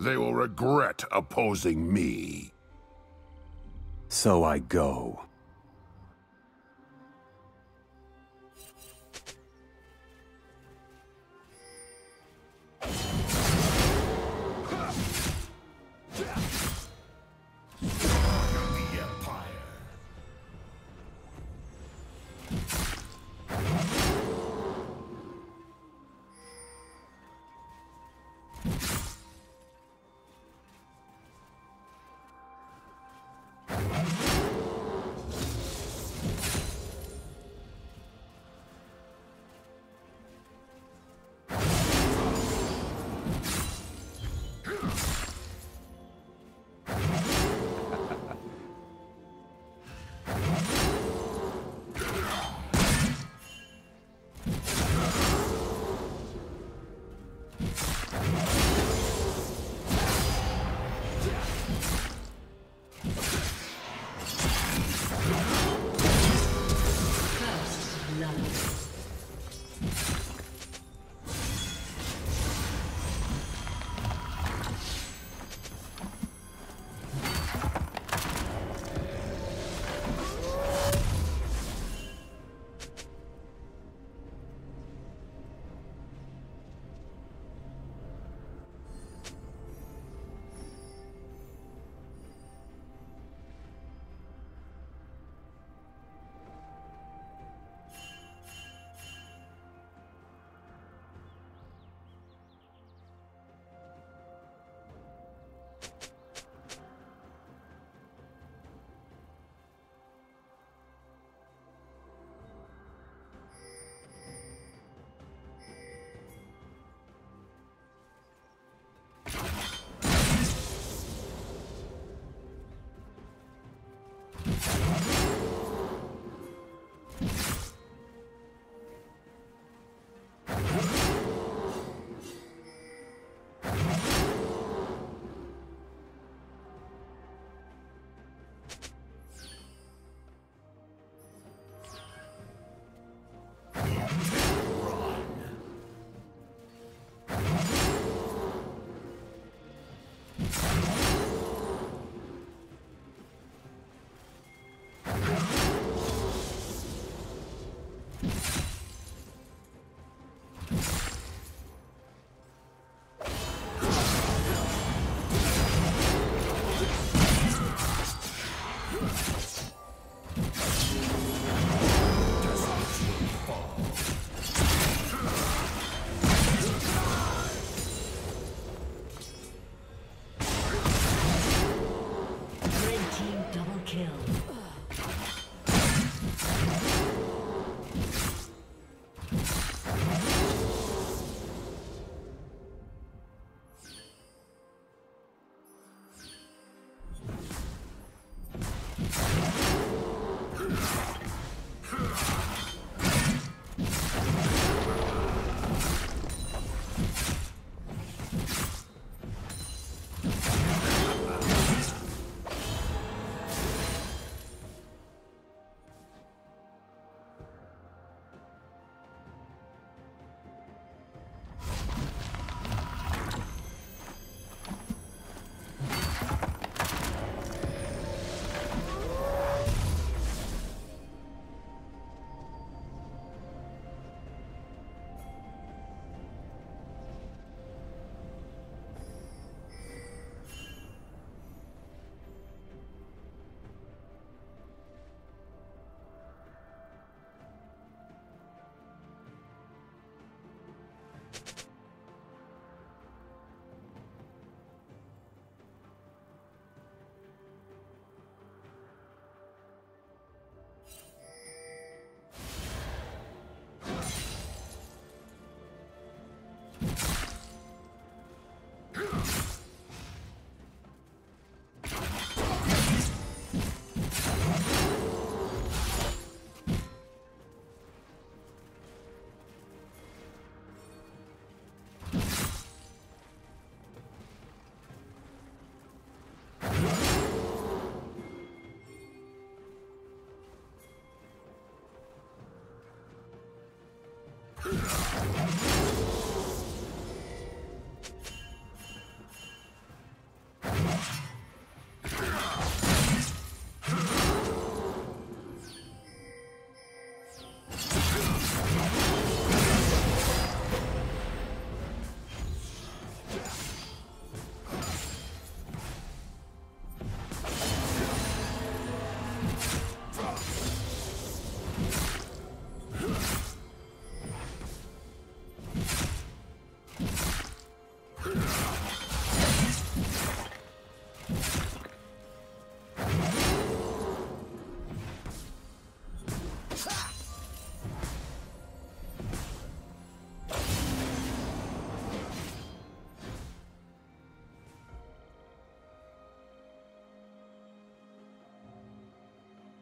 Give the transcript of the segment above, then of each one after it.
They will regret opposing me. So I go.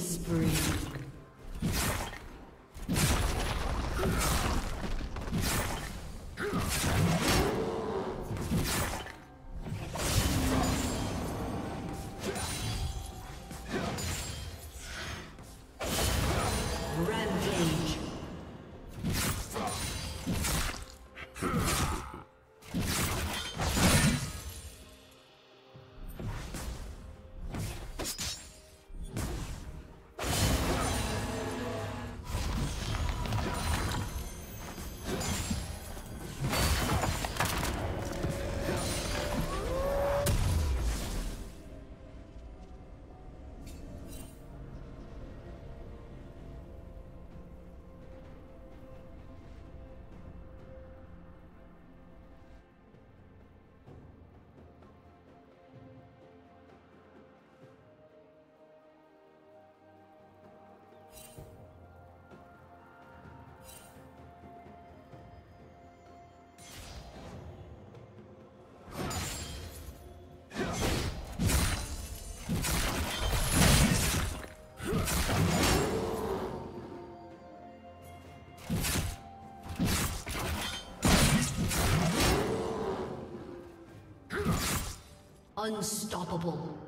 Spree. Unstoppable.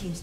team's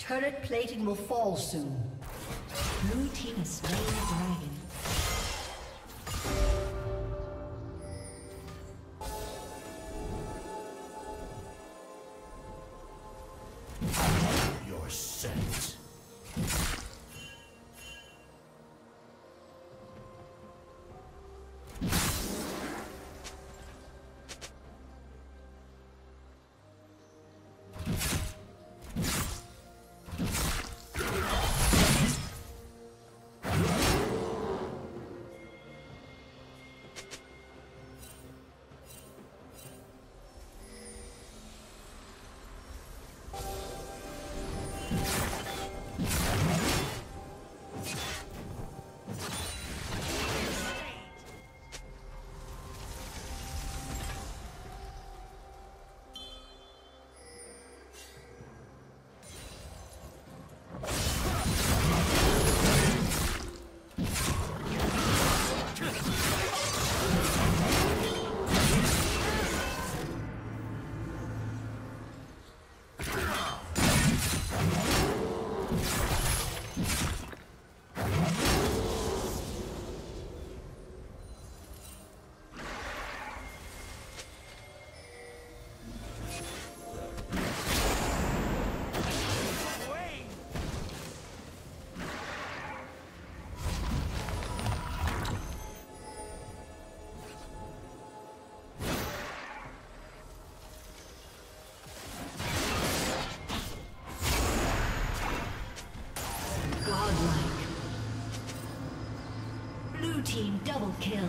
Turret plating will fall soon. Blue team has slain the dragon. Team double kill.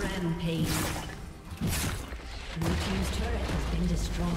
Rampage. Blue team's turret has been destroyed.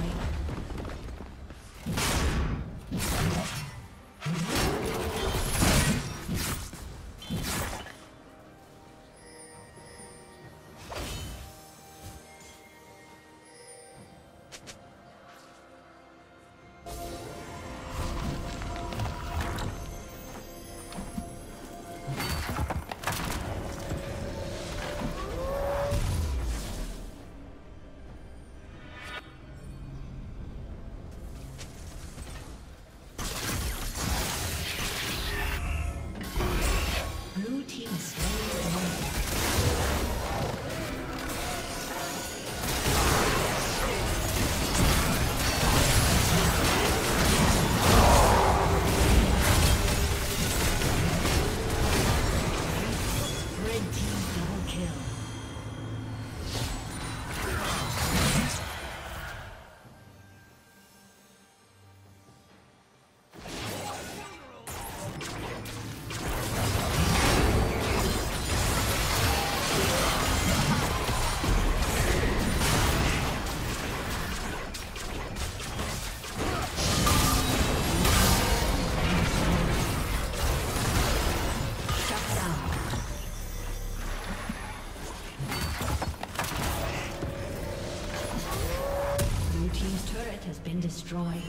Destroyed.